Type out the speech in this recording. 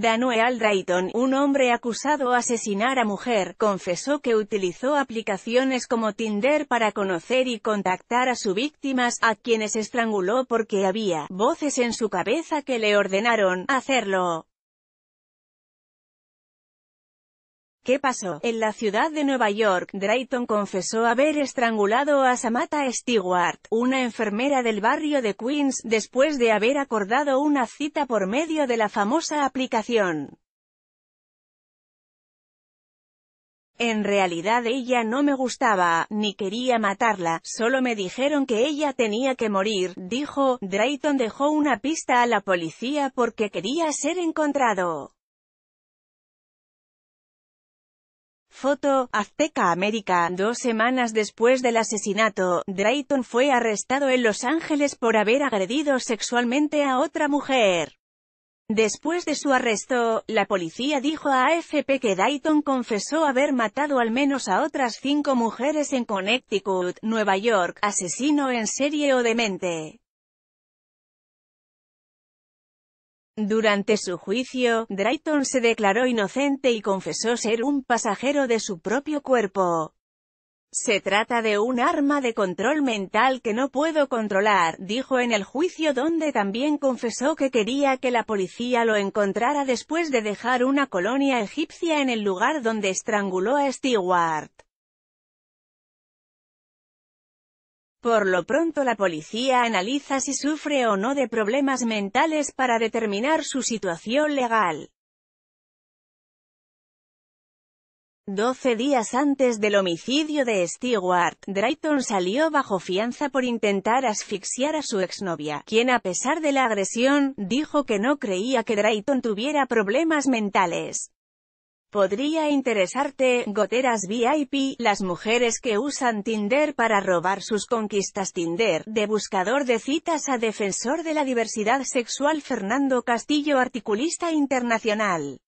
Danueal Drayton, un hombre acusado de asesinar a mujer, confesó que utilizó aplicaciones como Tinder para conocer y contactar a sus víctimas, a quienes estranguló porque había voces en su cabeza que le ordenaron hacerlo. ¿Qué pasó? En la ciudad de Nueva York, Drayton confesó haber estrangulado a Samantha Stewart, una enfermera del barrio de Queens, después de haber acordado una cita por medio de la famosa aplicación. En realidad ella no me gustaba, ni quería matarla, solo me dijeron que ella tenía que morir, dijo. Drayton dejó una pista a la policía porque quería ser encontrado. Foto, Azteca América. 2 semanas después del asesinato, Drayton fue arrestado en Los Ángeles por haber agredido sexualmente a otra mujer. Después de su arresto, la policía dijo a AFP que Drayton confesó haber matado al menos a otras 5 mujeres en Connecticut, Nueva York, asesino en serie o demente. Durante su juicio, Drayton se declaró inocente y confesó ser un pasajero de su propio cuerpo. «Se trata de un arma de control mental que no puedo controlar», dijo en el juicio, donde también confesó que quería que la policía lo encontrara después de dejar una colonia egipcia en el lugar donde estranguló a Stewart. Por lo pronto la policía analiza si sufre o no de problemas mentales para determinar su situación legal. 12 días antes del homicidio de Stewart, Drayton salió bajo fianza por intentar asfixiar a su exnovia, quien, a pesar de la agresión, dijo que no creía que Drayton tuviera problemas mentales. Podría interesarte, goteras VIP, las mujeres que usan Tinder para robar sus conquistas. Tinder, de buscador de citas a defensor de la diversidad sexual. Fernando Castillo, articulista internacional.